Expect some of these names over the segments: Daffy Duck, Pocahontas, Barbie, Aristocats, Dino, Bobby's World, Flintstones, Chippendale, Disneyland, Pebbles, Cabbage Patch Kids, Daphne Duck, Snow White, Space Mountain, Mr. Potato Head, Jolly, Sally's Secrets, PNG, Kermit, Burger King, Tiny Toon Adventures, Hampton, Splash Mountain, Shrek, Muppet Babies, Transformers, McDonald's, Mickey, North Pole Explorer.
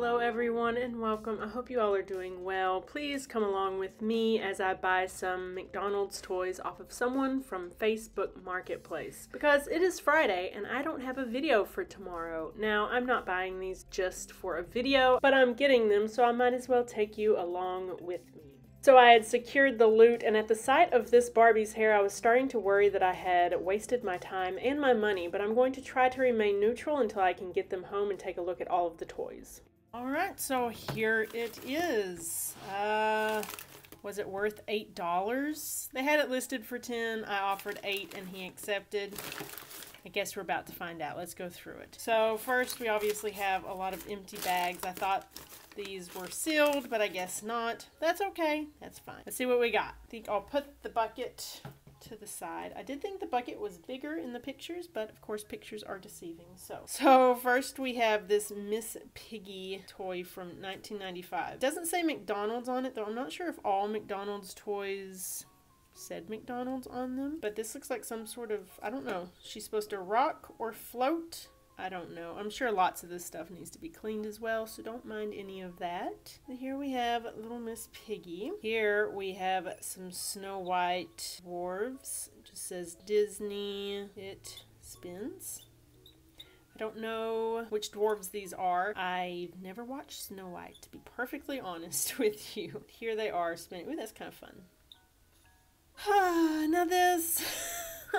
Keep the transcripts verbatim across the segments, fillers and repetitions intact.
Hello everyone and welcome. I hope you all are doing well. Please come along with me as I buy some McDonald's toys off of someone from Facebook Marketplace because it is Friday and I don't have a video for tomorrow. Now, I'm not buying these just for a video, but I'm getting them, so I might as well take you along with me. So I had secured the loot, and at the sight of this Barbie's hair, I was starting to worry that I had wasted my time and my money, but I'm going to try to remain neutral until I can get them home and take a look at all of the toys. All right, so here it is. Uh, was it worth eight dollars? They had it listed for ten dollars. I offered eight dollars, and he accepted. I guess we're about to find out. Let's go through it. So first, we obviously have a lot of empty bags. I thought these were sealed, but I guess not. That's okay. That's fine. Let's see what we got. I think I'll put the bucket to the side. I did think the bucket was bigger in the pictures, but of course pictures are deceiving. So, so first we have this Miss Piggy toy from nineteen ninety-five. It doesn't say McDonald's on it, though. I'm not sure if all McDonald's toys said McDonald's on them, but this looks like some sort of, I don't know, she's supposed to rock or float. I don't know. I'm sure lots of this stuff needs to be cleaned as well, so don't mind any of that. And here we have Little Miss Piggy. Here we have some Snow White dwarves. It just says Disney. It spins. I don't know which dwarves these are. I've never watched Snow White, to be perfectly honest with you. Here they are spinning. Ooh, that's kind of fun. Now this...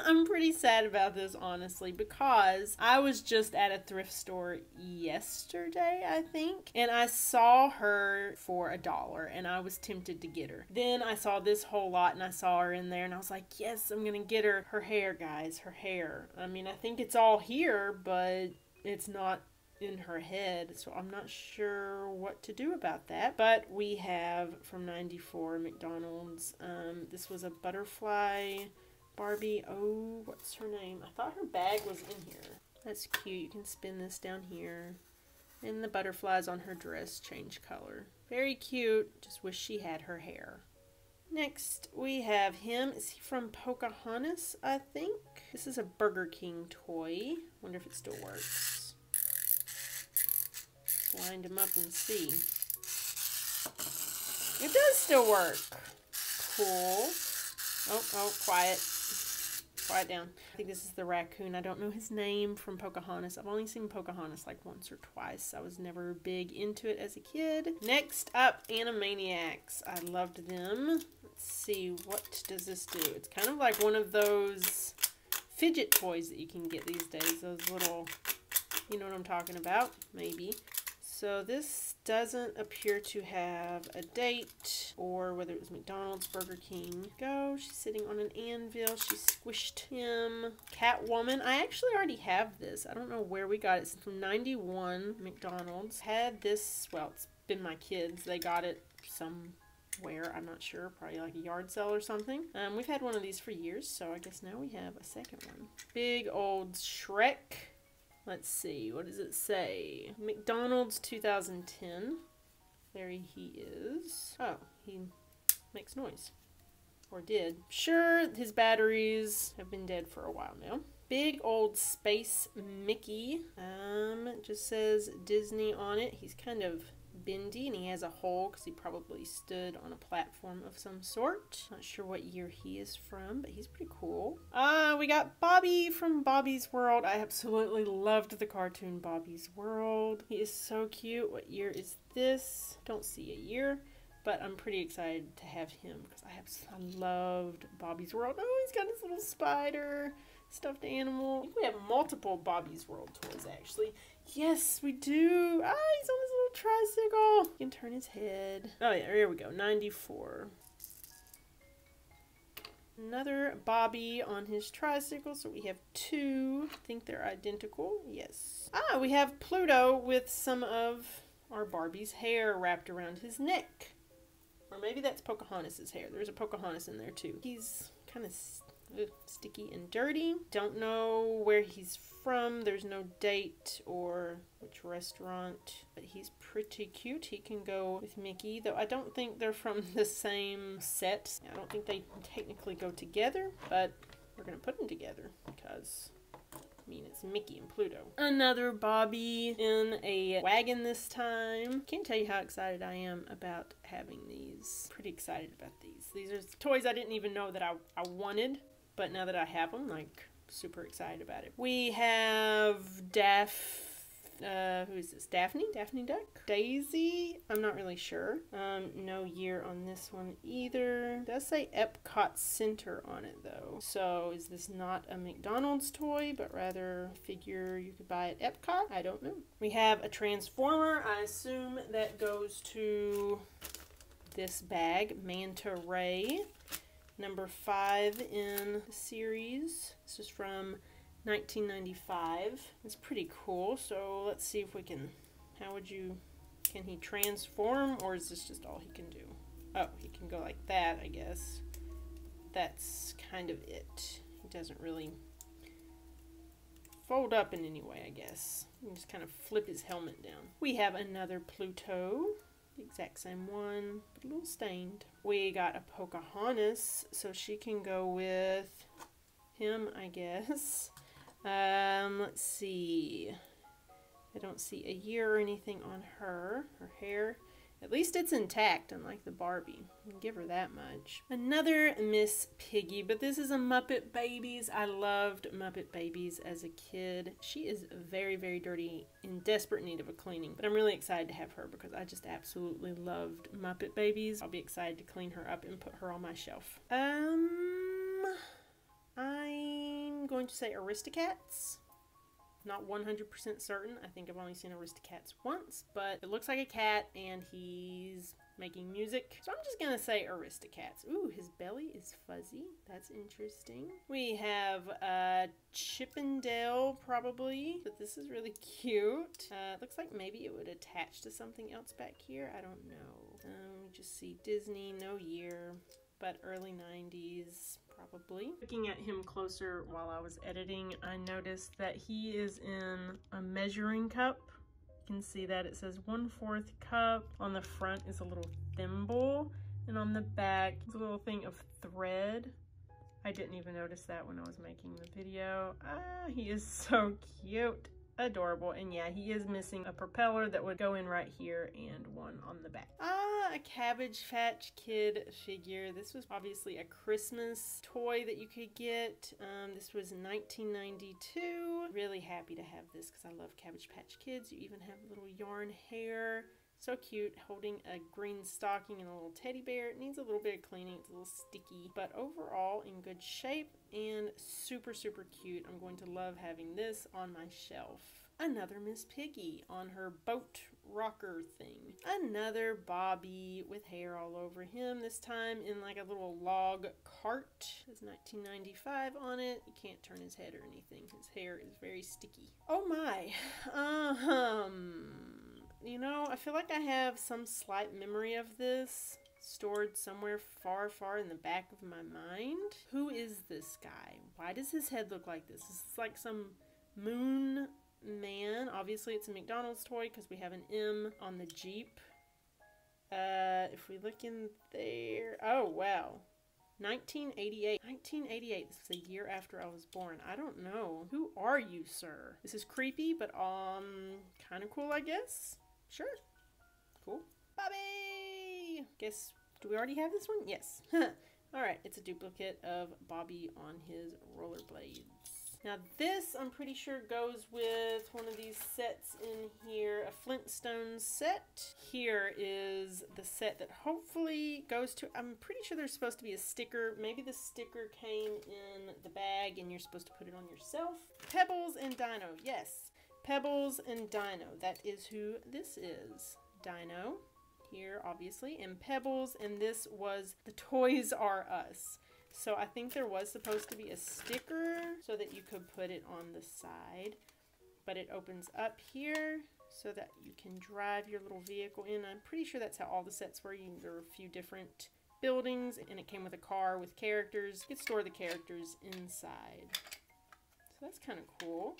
I'm pretty sad about this, honestly, because I was just at a thrift store yesterday, I think, and I saw her for a dollar, and I was tempted to get her. Then I saw this whole lot, and I saw her in there, and I was like, yes, I'm gonna get her. Her hair, guys, her hair. I mean, I think it's all here, but it's not in her head, so I'm not sure what to do about that. But we have, from ninety-four, McDonald's, um, this was a butterfly... Barbie, oh, what's her name? I thought her bag was in here. That's cute. You can spin this down here. And the butterflies on her dress change color. Very cute. Just wish she had her hair. Next, we have him. Is he from Pocahontas, I think? This is a Burger King toy. Wonder if it still works. Let's wind him up and see. It does still work. Cool. Oh, oh, quiet. Quiet down. I think this is the raccoon. I don't know his name from Pocahontas. I've only seen Pocahontas like once or twice. I was never big into it as a kid. Next up, Animaniacs. I loved them. Let's see, what does this do? It's kind of like one of those fidget toys that you can get these days. Those little, you know what I'm talking about, maybe. So this doesn't appear to have a date or whether it was McDonald's, Burger King. Go, she's sitting on an anvil. She squished him. Catwoman. I actually already have this. I don't know where we got it. It's from ninety-one. McDonald's had this. Well, it's been my kids. They got it somewhere. I'm not sure. Probably like a yard sale or something. Um, we've had one of these for years, so I guess now we have a second one. Big old Shrek. Let's see, what does it say? McDonald's two thousand ten. There he is. Oh, he makes noise. Or did. Sure, his batteries have been dead for a while now. Big old Space Mickey. Um, it just says Disney on it. He's kind of bendy and he has a hole because he probably stood on a platform of some sort. Not sure what year he is from, but he's pretty cool. Ah, uh, we got Bobby from Bobby's World. I absolutely loved the cartoon Bobby's World. He is so cute. What year is this? Don't see a year, but I'm pretty excited to have him because I have I loved Bobby's World. Oh, he's got his little spider stuffed animal. I think we have multiple Bobby's World toys actually. Yes, we do. Ah, he's on his little tricycle. He can turn his head. Oh, yeah, here we go. ninety-four. Another Bobby on his tricycle. So we have two. I think they're identical. Yes. Ah, we have Pluto with some of our Barbie's hair wrapped around his neck. Or maybe that's Pocahontas' hair. There's a Pocahontas in there, too. He's kind of st sticky and dirty. Don't know where he's from. From. There's no date or which restaurant, but he's pretty cute. He can go with Mickey, though I don't think they're from the same set. I don't think they technically go together, but we're gonna put them together because mean, it's Mickey and Pluto. Another Bobby in a wagon this time. Can't tell you how excited I am about having these. Pretty excited about these. These are toys I didn't even know that I, I wanted, but now that I have them, like, super excited about it. We have Daphne. Uh, who is this? Daphne? Daphne Duck? Daisy? I'm not really sure. Um, no year on this one either. It does say Epcot Center on it though. So is this not a McDonald's toy, but rather a figure you could buy at Epcot? I don't know. We have a Transformer. I assume that goes to this bag, Manta Ray. Number five in the series. This is from nineteen ninety-five. It's pretty cool. So let's see if we can, how would you, can he transform, or is this just all he can do? Oh, he can go like that, I guess. That's kind of it. He doesn't really fold up in any way, I guess. You can just kind of flip his helmet down. We have another Pluto. The exact same one, but a little stained. We got a Pocahontas, so she can go with him, I guess. Um, let's see. I don't see a year or anything on her. Her hair, at least it's intact, unlike the Barbie. I'll give her that much. Another Miss Piggy, but this is a Muppet Babies. I loved Muppet Babies as a kid. She is very, very dirty, in desperate need of a cleaning, but I'm really excited to have her because I just absolutely loved Muppet Babies. I'll be excited to clean her up and put her on my shelf. Um, I'm going to say Aristocats. Not one hundred percent certain. I think I've only seen Aristocats once, but it looks like a cat and he's making music. So I'm just gonna say Aristocats. Ooh, his belly is fuzzy. That's interesting. We have uh, Chippendale, probably, but this is really cute. Uh, looks like maybe it would attach to something else back here. I don't know. Um, we just see Disney, no year, but early nineties. Probably. Looking at him closer while I was editing, I noticed that he is in a measuring cup. You can see that it says one-fourth cup. On the front is a little thimble, and on the back is a little thing of thread. I didn't even notice that when I was making the video. Ah, he is so cute. Adorable. And yeah, he is missing a propeller that would go in right here and one on the back. Ah, a Cabbage Patch Kid figure. This was obviously a Christmas toy that you could get. Um, this was nineteen ninety-two. Really happy to have this because I love Cabbage Patch Kids. You even have little yarn hair. So cute, holding a green stocking and a little teddy bear. It needs a little bit of cleaning, it's a little sticky, but overall in good shape and super, super cute. I'm going to love having this on my shelf. Another Miss Piggy on her boat rocker thing. Another Bobby with hair all over him, this time in like a little log cart. It's nineteen ninety-five on it. You can't turn his head or anything. His hair is very sticky. Oh my. Um... You know, I feel like I have some slight memory of this stored somewhere far, far in the back of my mind. Who is this guy? Why does his head look like this? Is this like some moon man? Obviously, it's a McDonald's toy because we have an M on the Jeep. Uh, if we look in there... Oh, wow. nineteen eighty-eight. nineteen eighty-eight. This was a year after I was born. I don't know. Who are you, sir? This is creepy, but um, kind of cool, I guess. Sure. Cool. Bobby! Guess, do we already have this one? Yes. Alright, it's a duplicate of Bobby on his rollerblades. Now this, I'm pretty sure, goes with one of these sets in here. A Flintstones set. Here is the set that hopefully goes to... I'm pretty sure there's supposed to be a sticker. Maybe the sticker came in the bag and you're supposed to put it on yourself. Pebbles and Dino. Yes. Pebbles and Dino. That is who this is. Dino. Here, obviously. And Pebbles. And this was the Toys R Us. So I think there was supposed to be a sticker so that you could put it on the side. But it opens up here so that you can drive your little vehicle in. I'm pretty sure that's how all the sets were. You, there were a few different buildings, and it came with a car with characters. You could store the characters inside. So that's kind of cool.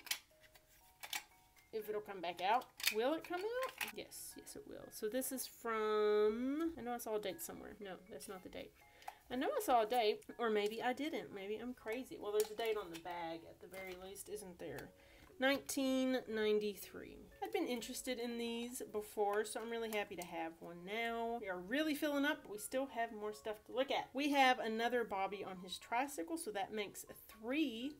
If it'll come back out. Will it come out? Yes, yes it will. So this is from, I know I saw a date somewhere. No, that's not the date. I know I saw a date, or maybe I didn't. Maybe I'm crazy. Well, there's a date on the bag, at the very least, isn't there? nineteen ninety-three. I've been interested in these before, so I'm really happy to have one now. We are really filling up, but we still have more stuff to look at. We have another Bobby on his tricycle, so that makes three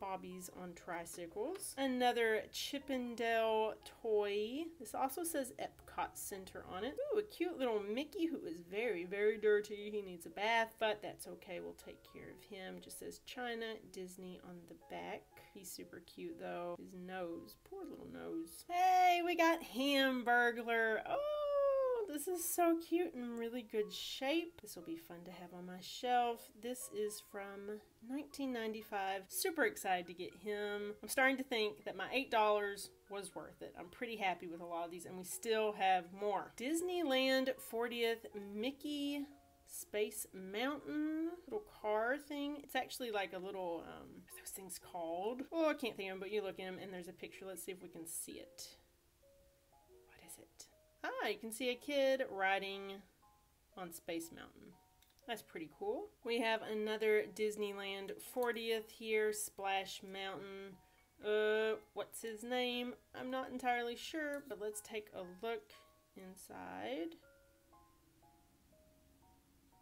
Bobbies on tricycles. Another Chippendale toy. This also says Epcot Center on it. Ooh, a cute little Mickey who is very, very dirty. He needs a bath, but that's okay. We'll take care of him. Just says China Disney on the back. He's super cute though. His nose, poor little nose. Hey, we got Hamburglar. Oh! This is so cute and really good shape. This will be fun to have on my shelf. This is from nineteen ninety-five. Super excited to get him. I'm starting to think that my eight dollars was worth it. I'm pretty happy with a lot of these, and we still have more. Disneyland fortieth Mickey Space Mountain little car thing. It's actually like a little, um, what are those things called? Oh, I can't think of them, but you look at them and there's a picture. Let's see if we can see it. What is it? Ah, you can see a kid riding on Space Mountain. That's pretty cool. We have another Disneyland fortieth here, Splash Mountain. Uh, what's his name? I'm not entirely sure, but let's take a look inside.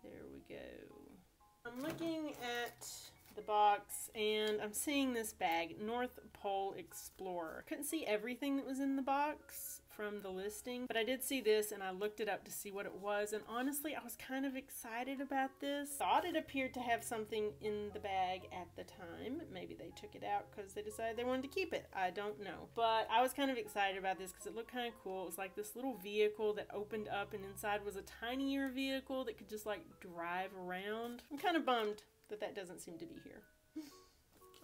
There we go. I'm looking at the box and I'm seeing this bag, North Pole Explorer. Couldn't see everything that was in the box from the listing, but I did see this and I looked it up to see what it was, and honestly I was kind of excited about this. Thought it appeared to have something in the bag at the time. Maybe they took it out because they decided they wanted to keep it. I don't know, but I was kind of excited about this because it looked kind of cool. It was like this little vehicle that opened up and inside was a tinier vehicle that could just like drive around. I'm kind of bummed that that doesn't seem to be here.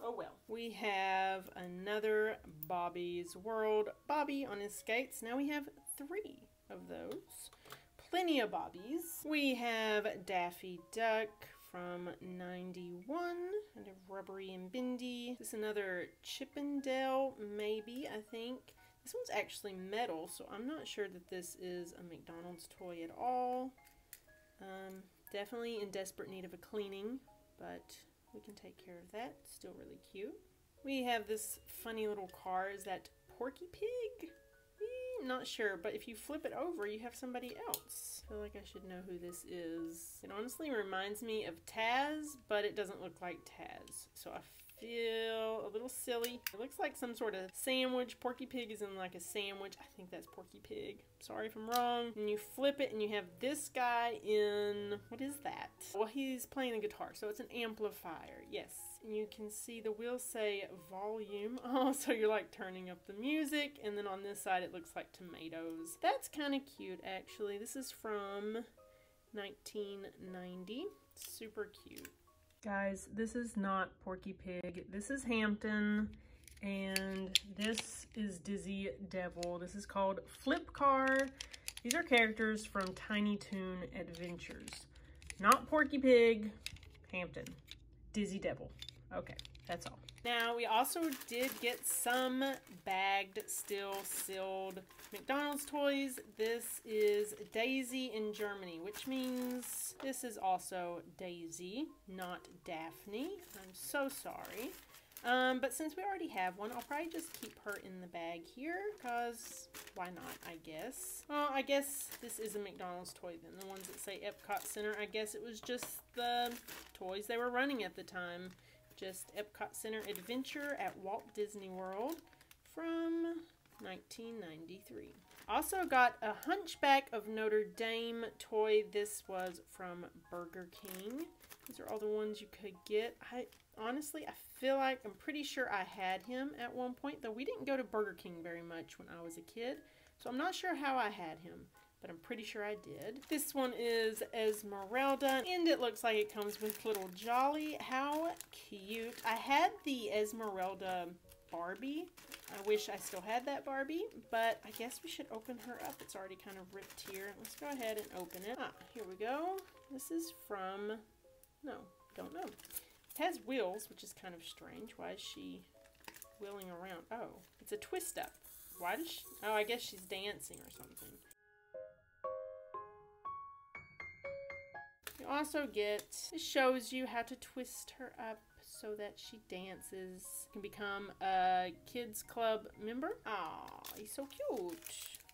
Oh well. We have another Bobby's World Bobby on his skates. Now we have three of those. Plenty of Bobbies. We have Daffy Duck from ninety-one. Kind of rubbery and bendy. This is another Chippendale, maybe, I think. This one's actually metal, so I'm not sure that this is a McDonald's toy at all. Um, definitely in desperate need of a cleaning, but we can take care of that. Still really cute. We have this funny little car. Is that Porky Pig? Eh, not sure, but if you flip it over, you have somebody else. I feel like I should know who this is. It honestly reminds me of Taz, but it doesn't look like Taz, so I feel a little silly. It looks like some sort of sandwich. Porky Pig is in like a sandwich. I think that's Porky Pig. Sorry if I'm wrong. And you flip it and you have this guy in, what is that? Well, he's playing the guitar, so it's an amplifier. Yes. And you can see the wheels say volume. Oh, so you're like turning up the music. And then on this side it looks like tomatoes. That's kind of cute actually. This is from nineteen ninety. Super cute. Guys, this is not Porky Pig. This is Hampton, and this is Dizzy Devil. This is called Flip Car. These are characters from Tiny Toon Adventures. Not Porky Pig, Hampton. Dizzy Devil. Okay, that's all. Now, we also did get some bagged, still sealed McDonald's toys. This is Daisy in Germany, which means this is also Daisy, not Daphne. I'm so sorry. Um, but since we already have one, I'll probably just keep her in the bag here, because why not, I guess. Well, I guess this is a McDonald's toy then. The ones that say Epcot Center, I guess it was just the toys they were running at the time. Just Epcot Center Adventure at Walt Disney World from nineteen ninety-three. Also got a Hunchback of Notre Dame toy. This was from Burger King. These are all the ones you could get. I honestly, I feel like I'm pretty sure I had him at one point, though we didn't go to Burger King very much when I was a kid, so I'm not sure how I had him, but I'm pretty sure I did. This one is Esmeralda, and it looks like it comes with Little Jolly. How cute. I had the Esmeralda Barbie. I wish I still had that Barbie, but I guess we should open her up. It's already kind of ripped here. Let's go ahead and open it. Ah, here we go. This is from, no, don't know. It has wheels, which is kind of strange. Why is she wheeling around? Oh, it's a twist up. Why does she, oh, I guess she's dancing or something. can also get, it shows you how to twist her up so that she dances. You can become a kids club member. Aw, he's so cute.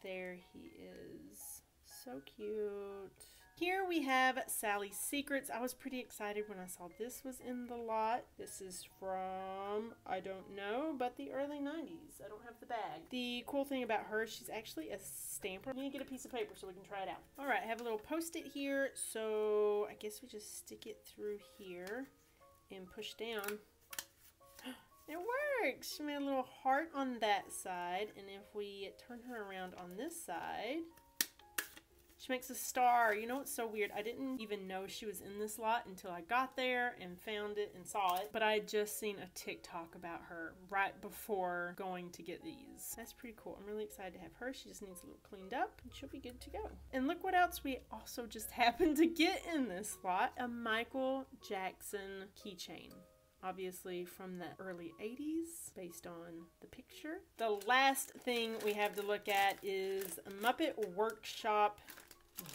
There he is. So cute. Here we have Sally's Secrets. I was pretty excited when I saw this was in the lot. This is from, I don't know, but the early nineties. I don't have the bag. The cool thing about her, she's actually a stamper. I'm gonna get a piece of paper so we can try it out. All right, I have a little Post-it here. So I guess we just stick it through here and push down. It works. She made a little heart on that side. And if we turn her around on this side, she makes a star. You know what's so weird? I didn't even know she was in this lot until I got there and found it and saw it. But I had just seen a TikTok about her right before going to get these. That's pretty cool. I'm really excited to have her. She just needs a little cleaned up and she'll be good to go. And look what else we also just happened to get in this lot. A Michael Jackson keychain. Obviously from the early eighties, based on the picture. The last thing we have to look at is Muppet Workshop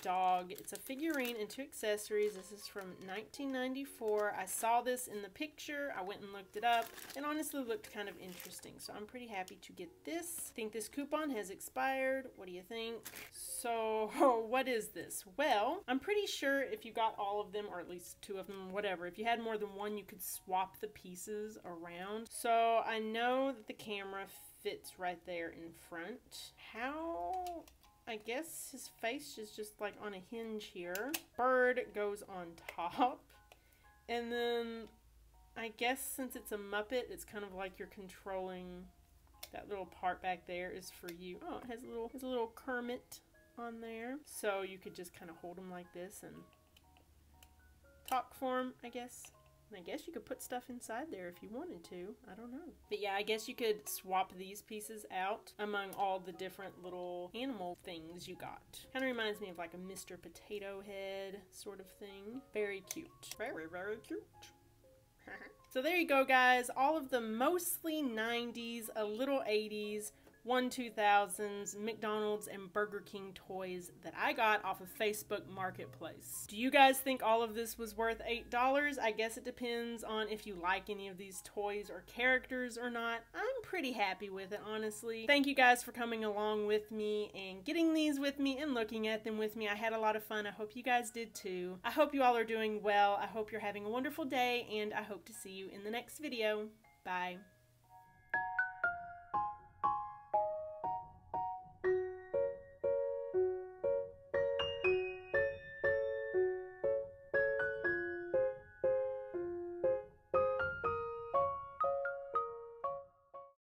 Dog. It's a figurine and two accessories. This is from nineteen ninety-four. I saw this in the picture. I went and looked it up and honestly looked kind of interesting. So I'm pretty happy to get this. I think this coupon has expired. What do you think? So what is this? Well, I'm pretty sure if you got all of them or at least two of them, whatever, if you had more than one, you could swap the pieces around. So I know that the camera fits right there in front. How... I guess his face is just like on a hinge here. Bird goes on top. And then I guess since it's a Muppet, it's kind of like you're controlling that little part back there is for you. Oh, it has a little, has a little Kermit on there. So you could just kind of hold him like this and talk for him, I guess. I guess you could put stuff inside there if you wanted to. I don't know. But yeah, I guess you could swap these pieces out among all the different little animal things you got. Kind of reminds me of like a Mister Potato Head sort of thing. Very cute. Very, very cute. So there you go, guys. All of the mostly nineties, a little eighties, one two thousands, McDonald's and Burger King toys that I got off of Facebook Marketplace. Do you guys think all of this was worth eight dollars? I guess it depends on if you like any of these toys or characters or not. I'm pretty happy with it, honestly. Thank you guys for coming along with me and getting these with me and looking at them with me. I had a lot of fun. I hope you guys did too. I hope you all are doing well. I hope you're having a wonderful day and I hope to see you in the next video. Bye.